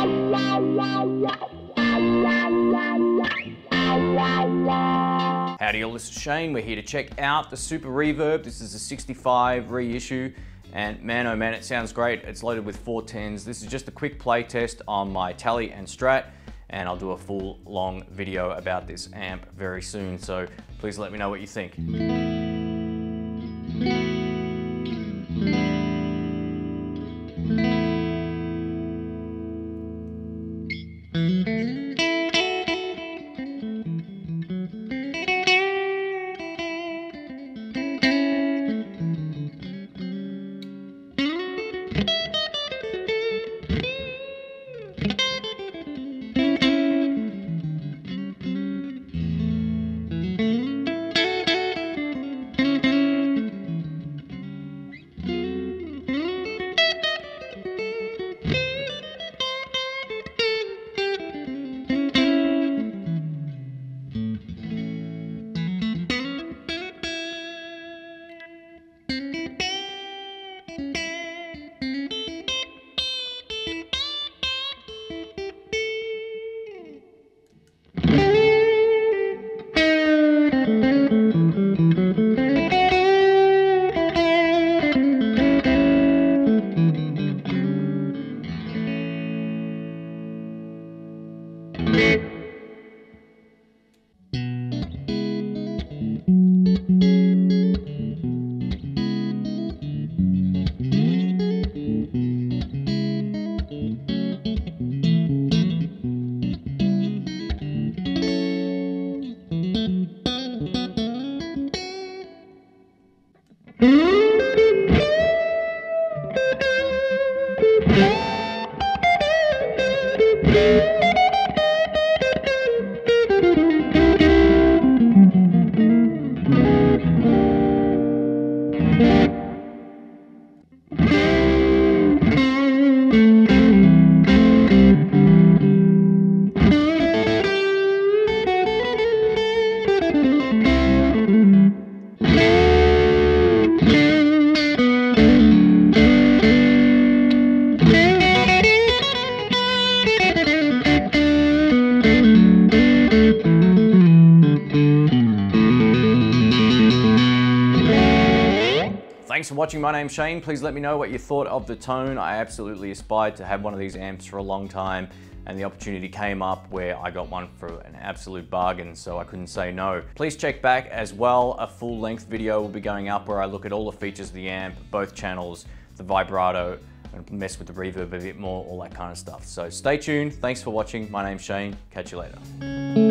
Howdy all, this is Shane. We're here to check out the Super Reverb. This is a 65 reissue and man oh man, it sounds great. It's loaded with 410s. This is just a quick play test on my Tally and Strat, and I'll do a full long video about this amp very soon, so please let me know what you think. Thanks for watching. My name's Shane. Please let me know what you thought of the tone. I absolutely aspired to have one of these amps for a long time, and the opportunity came up where I got one for an absolute bargain, so I couldn't say no. Please check back as well. A full length video will be going up where I look at all the features of the amp, both channels, the vibrato, and mess with the reverb a bit more, all that kind of stuff. So stay tuned. Thanks for watching. My name's Shane. Catch you later.